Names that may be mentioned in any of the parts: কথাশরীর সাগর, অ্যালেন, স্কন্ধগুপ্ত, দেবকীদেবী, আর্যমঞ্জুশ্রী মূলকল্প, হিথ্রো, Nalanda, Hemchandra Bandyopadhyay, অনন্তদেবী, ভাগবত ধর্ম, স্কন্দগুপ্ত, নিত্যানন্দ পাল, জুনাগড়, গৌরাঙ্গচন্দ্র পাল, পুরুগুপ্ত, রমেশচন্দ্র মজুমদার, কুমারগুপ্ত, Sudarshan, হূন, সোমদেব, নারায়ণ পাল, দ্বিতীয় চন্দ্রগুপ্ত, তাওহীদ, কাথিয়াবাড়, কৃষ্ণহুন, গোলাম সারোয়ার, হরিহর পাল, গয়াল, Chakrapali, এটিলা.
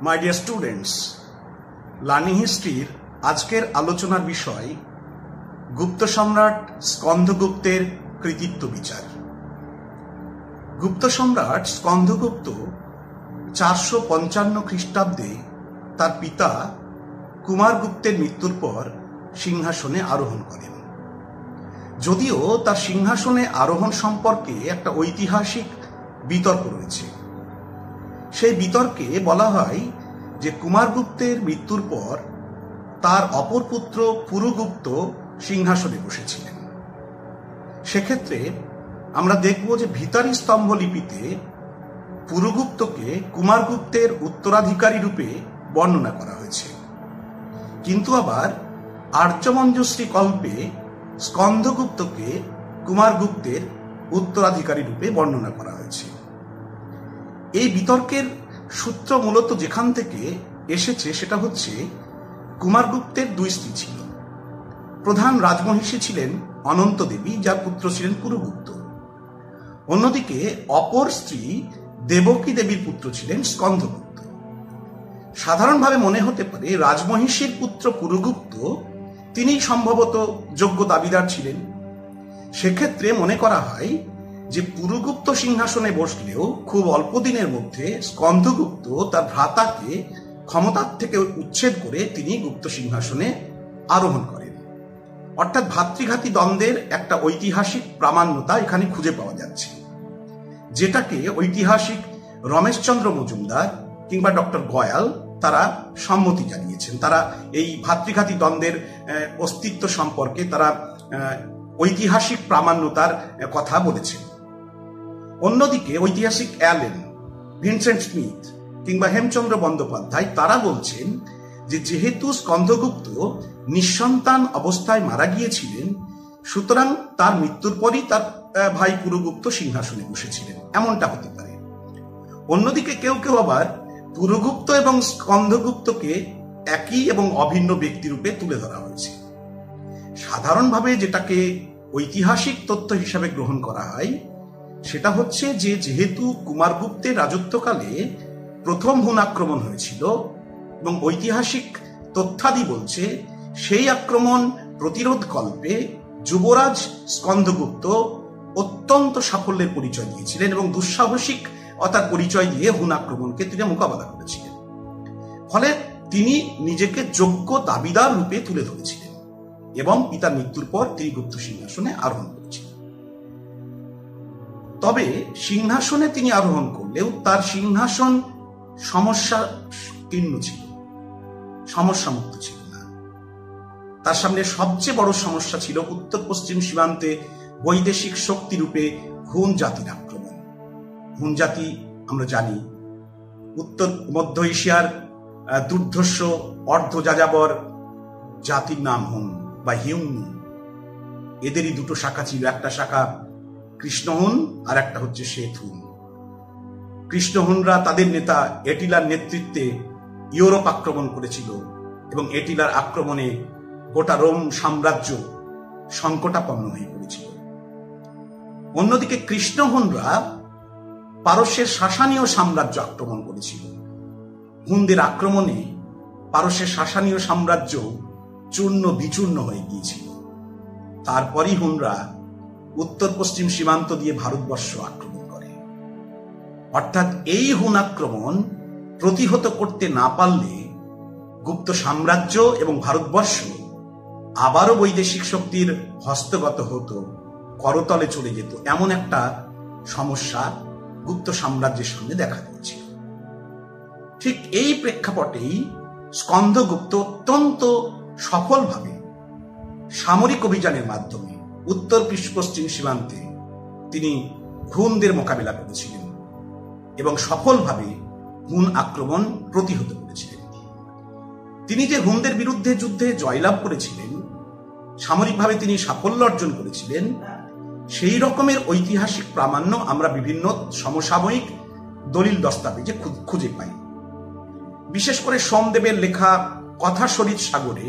My dear students, learning history আজকের আলোচনার বিষয় গুপ্ত সম্রাট স্কন্ধগুপ্তের কৃতিত্ব বিচার। গুপ্ত সম্রাট স্কন্ধগুপ্ত 455 খ্রিস্টাব্দে তার পিতা কুমারগুপ্তের মৃত্যুর পর সিংহাসনে আরোহণ করেন। যদিও তার সিংহাসনে আরোহণ সম্পর্কে একটা ঐতিহাসিক বিতর্ক রয়েছে। সেই বিতর্কে বলা হয় যে কুমারগুপ্তের মৃত্যুর পর তার অপর পুত্র পুরুগুপ্ত সিংহাসনে বসেছিলেন। সেক্ষেত্রে আমরা দেখব যে ভিটারি স্তম্ভ লিপিতে পুরুগুপ্তকে কুমারগুপ্তের উত্তরাধিকারী রূপে বর্ণনা করা হয়েছে, কিন্তু আবার আর্যমঞ্জুশ্রী কল্পে স্কন্ধগুপ্তকে কুমারগুপ্তের উত্তরাধিকারী রূপে বর্ণনা করা হয়েছে। এই বিতর্কের সূত্র মূলত যেখান থেকে এসেছে সেটা হচ্ছে কুমারগুপ্তের দুই স্ত্রী ছিল। প্রধান রাজমহিষী ছিলেন অনন্তদেবী, যার পুত্র ছিলেন পুরুগুপ্ত। অন্যদিকে অপর স্ত্রী দেবকীদেবীর পুত্র ছিলেন স্কন্ধগুপ্ত। সাধারণভাবে মনে হতে পারে রাজমহিষীর পুত্র পুরুগুপ্ত তিনি সম্ভবত যোগ্য দাবিদার ছিলেন। সেক্ষেত্রে মনে করা হয় যে পুরুগুপ্ত সিংহাসনে বসলেও খুব অল্প দিনের মধ্যে স্কন্ধগুপ্ত তার ভ্রাতাকে ক্ষমতার থেকে উচ্ছেদ করে তিনি গুপ্ত সিংহাসনে আরোহণ করেন। অর্থাৎ ভ্রাতৃঘাতী দ্বন্দ্বের একটা ঐতিহাসিক প্রামাণ্যতা এখানে খুঁজে পাওয়া যাচ্ছে, যেটাকে ঐতিহাসিক রমেশচন্দ্র মজুমদার কিংবা ডক্টর গোয়াল তারা সম্মতি জানিয়েছেন। তারা এই ভ্রাতৃঘাতী দ্বন্দ্বের অস্তিত্ব সম্পর্কে তারা ঐতিহাসিক প্রামাণ্যতার কথা বলেছেন। অন্যদিকে ঐতিহাসিক অ্যালেন, ভিনসেন্ট স্মিথ কিংবা হেমচন্দ্র বন্দ্যোপাধ্যায় তারা বলছেন যে যেহেতু স্কন্ধগুপ্ত নিঃসন্তান অবস্থায় মারা গিয়েছিলেন, সুতরাং তার মৃত্যুর পরই তার ভাই পুরুগুপ্ত সিংহাসনে বসেছিলেন, এমনটা হতে পারে। অন্যদিকে কেউ কেউ আবার পুরুগুপ্ত এবং স্কন্ধগুপ্তকে একই এবং অভিন্ন ব্যক্তিরূপে তুলে ধরা হয়েছে। সাধারণভাবে যেটাকে ঐতিহাসিক তথ্য হিসাবে গ্রহণ করা হয় সেটা হচ্ছে যে যেহেতু কুমারগুপ্তের রাজত্বকালে প্রথম হুন আক্রমণ হয়েছিল এবং ঐতিহাসিক তথ্যাদি বলছে সেই আক্রমণ প্রতিরোধ কল্পে যুবরাজ স্কন্ধগুপ্ত অত্যন্ত সাফল্যের পরিচয় দিয়েছিলেন এবং দুঃসাহসিক অর্থাৎ পরিচয় দিয়ে হুন আক্রমণকে তিনি মোকাবেলা করেছিলেন, ফলে তিনি নিজেকে যোগ্য দাবিদার রূপে তুলে ধরেছিলেন এবং পিতার মৃত্যুর পর তিনি গুপ্ত সিংহাসনে আরোহণ করেছিলেন। তবে সিংহাসনে তিনি আরোহণ করলেও তার সিংহাসন সমস্যাকীর্ণ ছিল, সমস্যামুক্ত ছিল না। তার সামনে সবচেয়ে বড় সমস্যা ছিল উত্তর পশ্চিম সীমান্তে বৈদেশিক শক্তিরূপে হুন জাতির আক্রমণ। হুন জাতি আমরা জানি উত্তর মধ্য এশিয়ার দুর্ধর্ষ অর্ধ যাযাবর জাতির নাম হুন বা হিউন। এদেরই দুটো শাখা ছিল, একটা শাখা কৃষ্ণহুন আর একটা হচ্ছে শ্বেত হুন। কৃষ্ণহুনরা তাদের নেতা এটিলার নেতৃত্বে ইউরোপ আক্রমণ করেছিল এবং এটিলার আক্রমণে গোটা রোম সাম্রাজ্য সংকটাপন্ন হয়ে পড়েছিল। অন্যদিকে কৃষ্ণহুনরা পারস্যের শাসানীয় সাম্রাজ্য আক্রমণ করেছিল। হুনদের আক্রমণে পারস্যের শাসানীয় সাম্রাজ্য চূর্ণ বিচূর্ণ হয়ে গিয়েছিল। তারপরই হুনরা উত্তর পশ্চিম সীমান্ত দিয়ে ভারতবর্ষ আক্রমণ করে। অর্থাৎ এই হুন আক্রমণ প্রতিহত করতে না পারলে গুপ্ত সাম্রাজ্য এবং ভারতবর্ষ আবারও বৈদেশিক শক্তির হস্তগত হতো, করতলে চলে যেত, এমন একটা সমস্যা গুপ্ত সাম্রাজ্যের সামনে দেখা দিয়েছিল। ঠিক এই প্রেক্ষাপটেই স্কন্ধগুপ্ত অত্যন্ত সফলভাবে সামরিক অভিযানের মাধ্যমে উত্তর পশ্চিম সীমান্তে তিনি হুনদের মোকাবিলা করেছিলেন এবং সফলভাবে হুন আক্রমণ প্রতিহত করেছিলেন। তিনি যে হুনদের বিরুদ্ধে যুদ্ধে জয়লাভ করেছিলেন, সামরিকভাবে তিনি সাফল্য অর্জন করেছিলেন, সেই রকমের ঐতিহাসিক প্রামাণ্য আমরা বিভিন্ন সমসাময়িক দলিল দস্তাবেজে খুঁজে পাই। বিশেষ করে সোমদেবের লেখা কথাশরীর সাগরে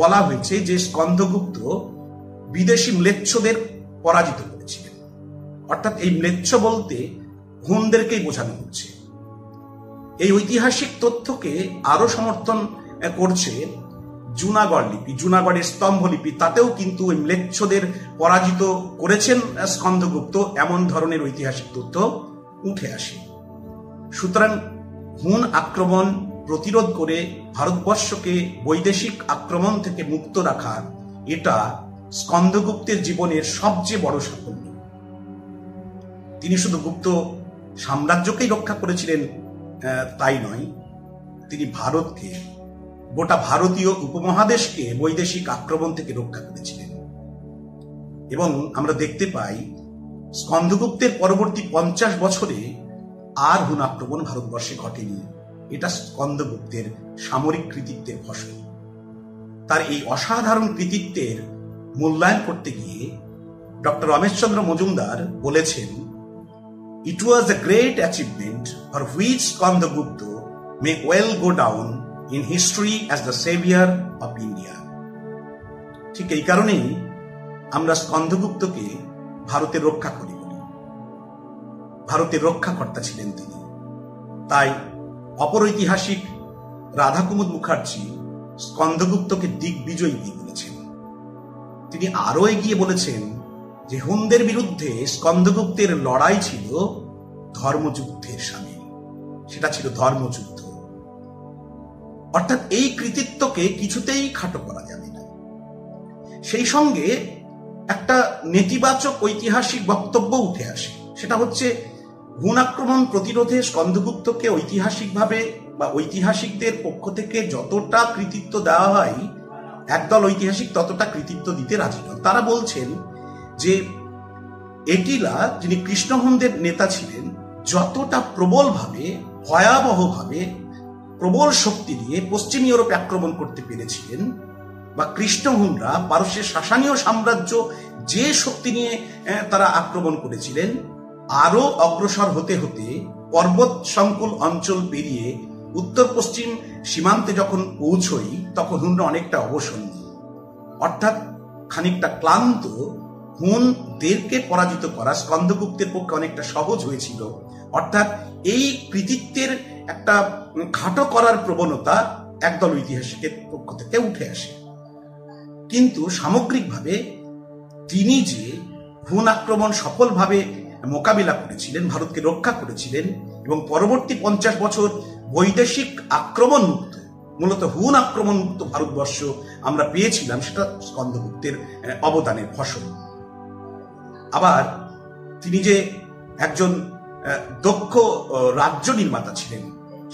বলা হয়েছে যে স্কন্ধগুপ্ত বিদেশি ম্লেচ্ছদের পরাজিত করেছিলেন। অর্থাৎ এই ম্লেচ্ছ বলতে হুনদেরকেই বোঝানো হচ্ছে। এই ঐতিহাসিক তথ্যকে আরো সমর্থন করছে জুনাগড় লিপি, জুনাগড়ের স্তম্ভ লিপি, তাতেও কিন্তু ওই ম্লেচ্ছদের পরাজিত করেছেন স্কন্ধগুপ্ত, এমন ধরনের ঐতিহাসিক তথ্য উঠে আসে। সুতরাং হুন আক্রমণ প্রতিরোধ করে ভারতবর্ষকে বৈদেশিক আক্রমণ থেকে মুক্ত রাখা, এটা স্কন্ধগুপ্তের জীবনের সবচেয়ে বড় সাফল্য। তিনি শুধু গুপ্ত সাম্রাজ্যকেই রক্ষা করেছিলেন তাই নয়, তিনি ভারতকে, গোটা ভারতীয় উপমহাদেশকে বৈদেশিক আক্রমণ থেকে রক্ষা করেছিলেন। এবং আমরা দেখতে পাই স্কন্ধগুপ্তের পরবর্তী 50 বছরে আর হুন আক্রমণ ভারতবর্ষে ঘটেনি। এটা স্কন্দগুপ্তের সামরিক কৃতিত্বের ফসল। তার এই অসাধারণ কৃতিত্বের মূল্যায়ন করতে গিয়ে ডক্টর রমেশচন্দ্র মজুমদার বলেছেন, it was a great achievement for which স্কন্দগুপ্ত may well go down in history as the saviour of India. ঠিক এই কারণেই আমরা স্কন্দগুপ্তকে ভারতের রক্ষা করি, ভারতের রক্ষাকর্তা ছিলেন তিনি। তাই অপরৈতিহাসিক রাধাকুমুদ মুখার্জি স্কন্দগুপ্তকে দিগ্বিজয়ী দিয়ে বলেছেন। তিনি আরো এগিয়ে বলেছেন যে হুনদের বিরুদ্ধে স্কন্দগুপ্তের লড়াই ছিল ধর্মযুদ্ধের সামিল, সেটা ছিল ধর্মযুদ্ধ। অর্থাৎ এই কৃতিত্বকে কিছুতেই খাটো করা যাবে না। সেই সঙ্গে একটা নেতিবাচক ঐতিহাসিক বক্তব্য উঠে আসে, সেটা হচ্ছে হুন আক্রমণ প্রতিরোধে স্কন্দগুপ্তকে ঐতিহাসিকভাবে বা ঐতিহাসিকদের পক্ষ থেকে যতটা কৃতিত্ব দেওয়া হয়, একদল ঐতিহাসিক ততটা কৃতিত্ব দিতে রাজি নন। তারা বলছেন যে এটিলা, যিনি কৃষ্ণহুনদের নেতা ছিলেন, যতটা প্রবলভাবে, ভয়াবহভাবে, প্রবল শক্তি দিয়ে পশ্চিম ইউরোপে আক্রমণ করতে পেরেছিলেন, বা কৃষ্ণহুনরা পারস্যের শাসানীয় সাম্রাজ্য যে শক্তি নিয়ে তারা আক্রমণ করেছিলেন, আরো অগ্রসর হতে হতে পর্বত সংকুল অঞ্চল পেরিয়ে উত্তর পশ্চিম সীমান্তে যখন পৌঁছই, তখন হুনরা অনেকটা অবসন্ন, অর্থাৎ খানিকটা ক্লান্ত। হুনদেরকে পরাজিত করা স্কন্দগুপ্তের পক্ষে অনেকটা সহজ হয়েছিল। অর্থাৎ এই কৃতিত্বের একটা খাটো করার প্রবণতা একদল ঐতিহাসিকের পক্ষ থেকে উঠে আসে। কিন্তু সামগ্রিকভাবে তিনি যে হুন আক্রমণ সফলভাবে মোকাবিলা করেছিলেন, ভারতকে রক্ষা করেছিলেন, এবং পরবর্তী 50 বছর বৈদেশিক আক্রমণ মুক্ত, মূলত হুন আক্রমণ মুক্ত ভারতবর্ষ আমরা পেয়েছিলাম, সেটা স্কন্দগুপ্তের অবদানের ফসল। আবার তিনি যে একজন দক্ষ রাজ্য নির্মাতা ছিলেন,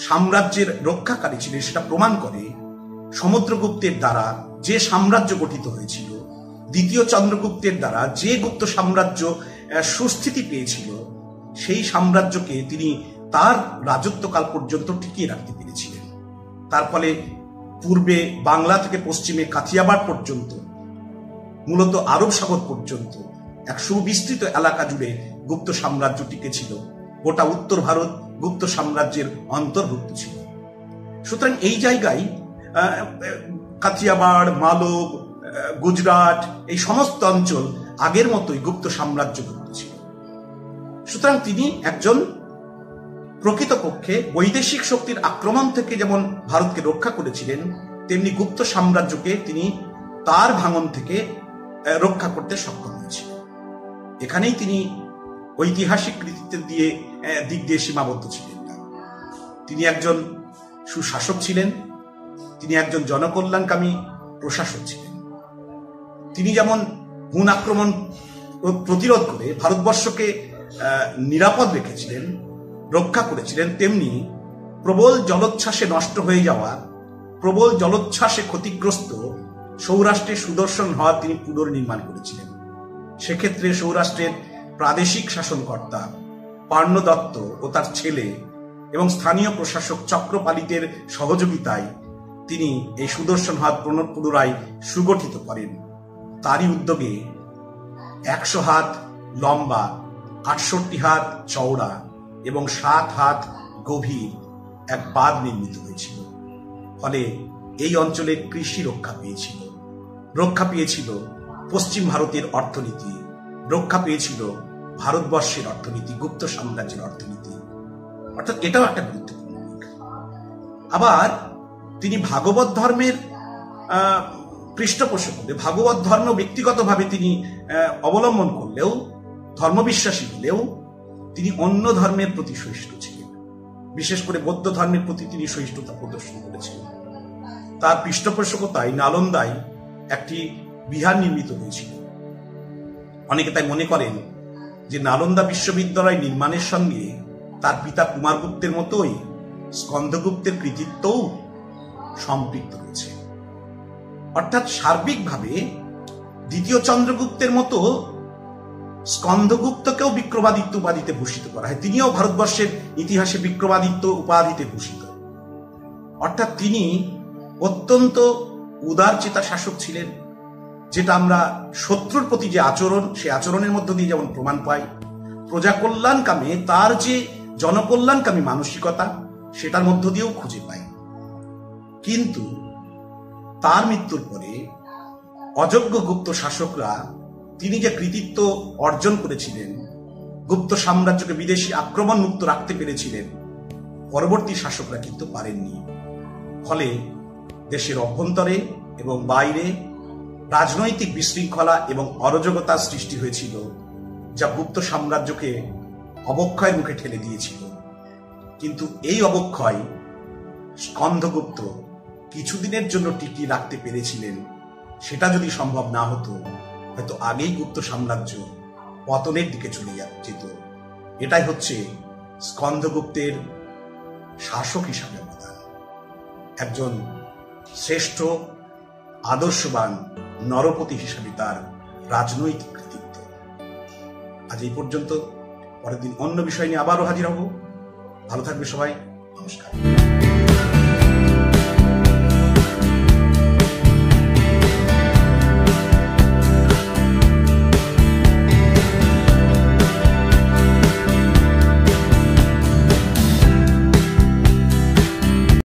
সাম্রাজ্যের রক্ষাকারী ছিলেন, সেটা প্রমাণ করে সমুদ্রগুপ্তের দ্বারা যে সাম্রাজ্য গঠিত হয়েছিল, দ্বিতীয় চন্দ্রগুপ্তের দ্বারা যে গুপ্ত সাম্রাজ্য সুস্থিতি পেয়েছিল, সেই সাম্রাজ্যকে তিনি তার রাজত্বকাল পর্যন্ত টিকিয়ে রাখতে পেরেছিলেন। তার ফলে পূর্বে বাংলা থেকে পশ্চিমে কাথিয়াবাড় পর্যন্ত, মূলত আরব সাগর পর্যন্ত এক সুবিস্তৃত এলাকা জুড়ে গুপ্ত সাম্রাজ্য টিকে ছিল। গোটা উত্তর ভারত গুপ্ত সাম্রাজ্যের অন্তর্ভুক্ত ছিল। সুতরাং এই জায়গায় কাথিয়াবাড়, মালব, গুজরাট, এই সমস্ত অঞ্চল আগের মতোই গুপ্ত সাম্রাজ্যভুক্ত ছিল। সুতরাং তিনি একজন প্রকৃতপক্ষে বৈদেশিক শক্তির আক্রমণ থেকে যেমন ভারতকে রক্ষা করেছিলেন, তেমনি গুপ্ত সাম্রাজ্যকে তিনি তার ভাঙন থেকে রক্ষা করতে সক্ষম হয়েছিলেন। এখানেই তিনি ঐতিহাসিক কৃতিত্বের দিক দিয়ে সীমাবদ্ধ ছিলেন না। তিনি একজন সুশাসক ছিলেন, তিনি একজন জনকল্যাণকামী প্রশাসক ছিলেন। তিনি যেমন হুন আক্রমণ প্রতিরোধ করে ভারতবর্ষকে নিরাপদ রেখেছিলেন, রক্ষা করেছিলেন, তেমনি প্রবল জলোচ্ছ্বাসে নষ্ট হয়ে যাওয়া, প্রবল জলোচ্ছ্বাসে ক্ষতিগ্রস্ত সৌরাষ্ট্রে সুদর্শন হ্রদ তিনি পুনর্নির্মাণ করেছিলেন। সেক্ষেত্রে সৌরাষ্ট্রের প্রাদেশিক শাসনকর্তা পার্ণ দত্ত ও তার ছেলে এবং স্থানীয় প্রশাসক চক্রপালিতের সহযোগিতায় তিনি এই সুদর্শন হ্রদ পুনরায় সুগঠিত করেন। তারই উদ্যোগে 100 হাত লম্বা, 68 হাত চওড়া এবং 7 হাত গভীর এক বাঁধ নির্মিত হয়েছিল। ফলে এই অঞ্চলে কৃষি রক্ষা পেয়েছিল। রক্ষা পেয়েছিল পশ্চিম ভারতের অর্থনীতি, রক্ষা পেয়েছিল ভারতবর্ষের অর্থনীতি, গুপ্ত সাম্রাজ্যের অর্থনীতি, অর্থাৎ এটাও একটা গুরুত্বপূর্ণ। আবার তিনি ভাগবত ধর্মের পৃষ্ঠপোষক হলে, ভাগবত ধর্ম ব্যক্তিগতভাবে তিনি অবলম্বন করলেও, ধর্মবিশ্বাসী হলেও তিনি অন্য ধর্মের প্রতি সহিষ্ণু ছিলেন, বিশেষ করে বৌদ্ধ ধর্মের প্রতি তিনি সহিষ্ণুতা প্রদর্শন করেছিলেন। তার পৃষ্ঠপোষকতায় নালন্দায় একটি বিহার নির্মিত হয়েছিল। অনেকে তাই মনে করেন যে নালন্দা বিশ্ববিদ্যালয় নির্মাণের সঙ্গে তার পিতা কুমারগুপ্তের মতোই স্কন্দগুপ্তের কৃতিত্বও সম্পৃক্ত রয়েছে। অর্থাৎ সার্বিকভাবে দ্বিতীয় চন্দ্রগুপ্তের মতো স্কন্দগুপ্তকেও বিক্রমাদিত্য উপাধিতে ভূষিত করা হয়। তিনিও ভারতবর্ষের ইতিহাসে বিক্রমাদিত্য উপাধিতে ভূষিত। অর্থাৎ তিনি অত্যন্ত উদারচেতা শাসক ছিলেন, যেটা আমরা শত্রুর প্রতি যে আচরণ, সে আচরণের মধ্য দিয়ে যেমন প্রমাণ পাই। প্রজাকল্যাণকামে তার যে জনকল্যাণকামী মানসিকতা, সেটার মধ্য দিয়েও খুঁজে পাই। কিন্তু তার মৃত্যুর পরে অযোগ্য গুপ্ত শাসকরা তিনি যে কৃতিত্ব অর্জন করেছিলেন, গুপ্ত সাম্রাজ্যকে বিদেশি আক্রমণ মুক্ত রাখতে পেরেছিলেন, পরবর্তী শাসকরা কিন্তু পারেননি। ফলে দেশের অভ্যন্তরে এবং বাইরে রাজনৈতিক বিশৃঙ্খলা এবং অরাজকতা সৃষ্টি হয়েছিল, যা গুপ্ত সাম্রাজ্যকে অবক্ষয়ের মুখে ঠেলে দিয়েছিল। কিন্তু এই অবক্ষয় স্কন্ধগুপ্ত কিছুদিনের জন্য টিকিয়ে রাখতে পেরেছিলেন। সেটা যদি সম্ভব না হতো, হয়তো আগেই গুপ্ত সাম্রাজ্য পতনের দিকে চলে যেত। এটাই হচ্ছে স্কন্ধগুপ্তের শাসক হিসাবে অবদান, একজন শ্রেষ্ঠ আদর্শবান নরপতি হিসাবে তার রাজনৈতিক কৃতিত্ব। আজ এই পর্যন্ত, পরের দিন অন্য বিষয় নিয়ে আবারও হাজির হব। ভালো থাকবে সবাই, নমস্কার।